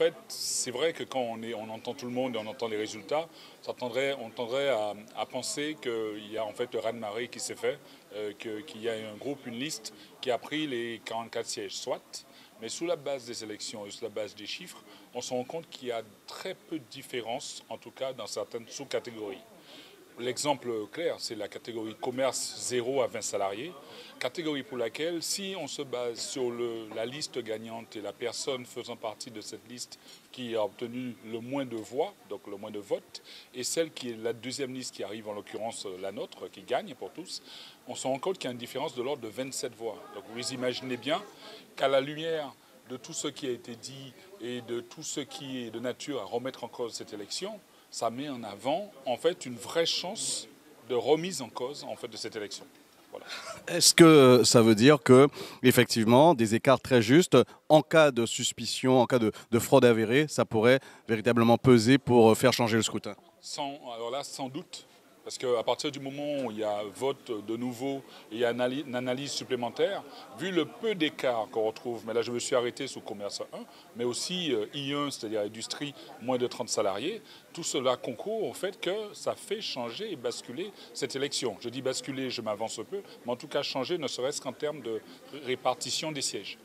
fait, c'est vrai que quand on entend tout le monde et on entend les résultats, on tendrait à penser qu'il y a en fait le raz-de-marée qui s'est fait, qu'il y a un groupe, une liste qui a pris les 44 sièges, soit. Mais sous la base des élections et sous la base des chiffres, on se rend compte qu'il y a très peu de différence, en tout cas dans certaines sous-catégories. L'exemple clair, c'est la catégorie commerce 0 à 20 salariés, catégorie pour laquelle, si on se base sur la liste gagnante et la personne faisant partie de cette liste qui a obtenu le moins de voix, donc le moins de votes, et celle qui est la deuxième liste qui arrive, en l'occurrence la nôtre, qui gagne pour tous, on se rend compte qu'il y a une différence de l'ordre de 27 voix. Donc vous imaginez bien qu'à la lumière de tout ce qui a été dit et de tout ce qui est de nature à remettre en cause cette élection, ça met en avant, en fait, une vraie chance de remise en cause, en fait, de cette élection. Voilà. Est-ce que ça veut dire que, effectivement, des écarts très justes, en cas de suspicion, en cas de fraude avérée, ça pourrait véritablement peser pour faire changer le scrutin? Alors là, sans doute. Parce qu'à partir du moment où il y a vote de nouveau et il y a une analyse supplémentaire, vu le peu d'écart qu'on retrouve, mais là je me suis arrêté sous commerce 1, mais aussi I1, c'est-à-dire industrie, moins de 30 salariés, tout cela concourt au fait que ça fait changer et basculer cette élection. Je dis basculer, je m'avance un peu, mais en tout cas changer ne serait-ce qu'en termes de répartition des sièges.